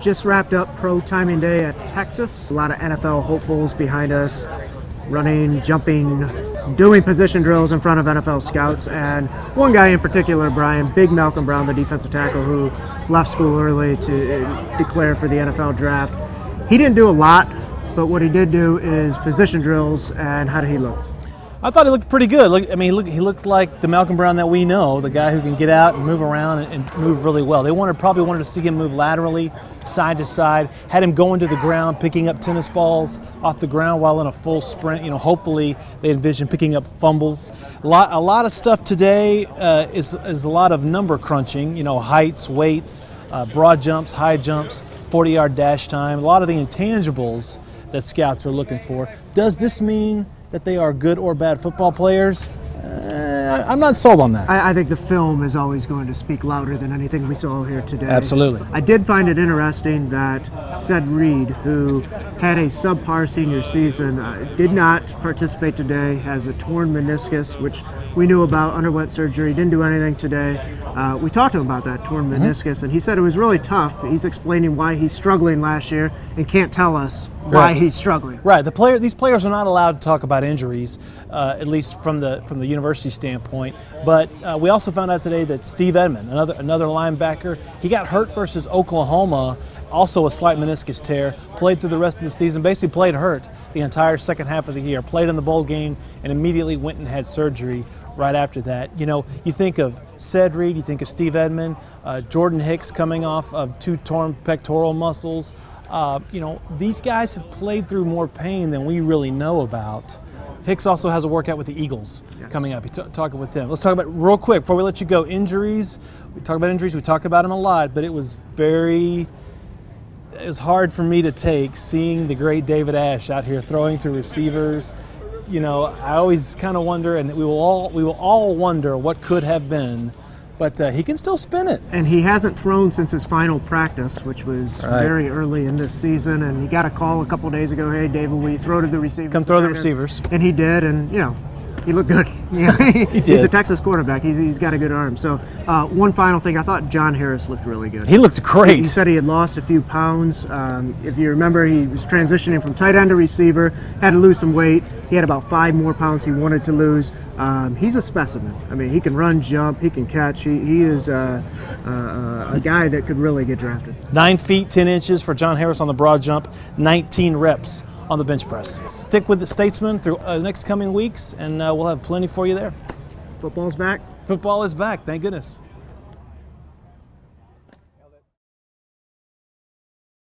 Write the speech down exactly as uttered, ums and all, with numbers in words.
Just wrapped up pro timing day at Texas. A lot of N F L hopefuls behind us, running, jumping, doing position drills in front of N F L scouts. And one guy in particular, Brian, big Malcolm Brown, the defensive tackle who left school early to declare for the N F L draft. He didn't do a lot, but what he did do is position drills. And how did he look? I thought he looked pretty good. Look, I mean, look, he looked like the Malcolm Brown that we know, the guy who can get out and move around and, and move really well. They wanted, probably wanted to see him move laterally, side to side, had him going to the ground, picking up tennis balls off the ground while in a full sprint. You know, hopefully they envision picking up fumbles. A lot, a lot of stuff today uh, is, is a lot of number crunching, you know, heights, weights, uh, broad jumps, high jumps, forty yard dash time, a lot of the intangibles that scouts are looking for. Does this mean that they are good or bad football players? Uh, I'm not sold on that. I, I think the film is always going to speak louder than anything we saw here today. Absolutely. I did find it interesting that Ced Reed, who had a subpar senior season, uh, did not participate today, has a torn meniscus, which we knew about, underwent surgery, didn't do anything today. Uh, we talked to him about that torn mm-hmm. meniscus, and he said it was really tough. He's explaining why he's struggling last year and can't tell us why he's struggling. Right. The player, these players are not allowed to talk about injuries, uh, at least from the from the university standpoint. But uh, we also found out today that Steve Edmond, another another linebacker, he got hurt versus Oklahoma, also a slight meniscus tear. Played through the rest of the season, basically played hurt the entire second half of the year. Played in the bowl game and immediately went and had surgery right after that. You know, you think of Ced Reed, you think of Steve Edmond, uh, Jordan Hicks coming off of two torn pectoral muscles. Uh, you know, these guys have played through more pain than we really know about. Hicks also has a workout with the Eagles yes. coming up. He's talking with them. Let's talk about, real quick, before we let you go, injuries. We talk about injuries. We talk about them a lot, but it was very, it was hard for me to take seeing the great David Ash out here throwing to receivers. You know, I always kind of wonder, and we will all we will all wonder what could have been. But uh, he can still spin it. And he hasn't thrown since his final practice, which was right. very early in this season. And he got a call a couple days ago, hey, David, will you throw to the receivers? Come throw the receivers. And he did, and, you know, he looked good. Yeah, he did. He's a Texas quarterback. He's, he's got a good arm. So uh, one final thing. I thought John Harris looked really good. He looked great. He said he had lost a few pounds. Um, if you remember, he was transitioning from tight end to receiver, had to lose some weight. He had about five more pounds he wanted to lose. Um, he's a specimen. I mean, he can run, jump, he can catch. He, he is uh, uh, a guy that could really get drafted. nine feet, ten inches for John Harris on the broad jump, nineteen reps. On the bench press. Stick with the Statesman through uh, the next coming weeks, and uh, we'll have plenty for you there. Football's back. Football is back, thank goodness.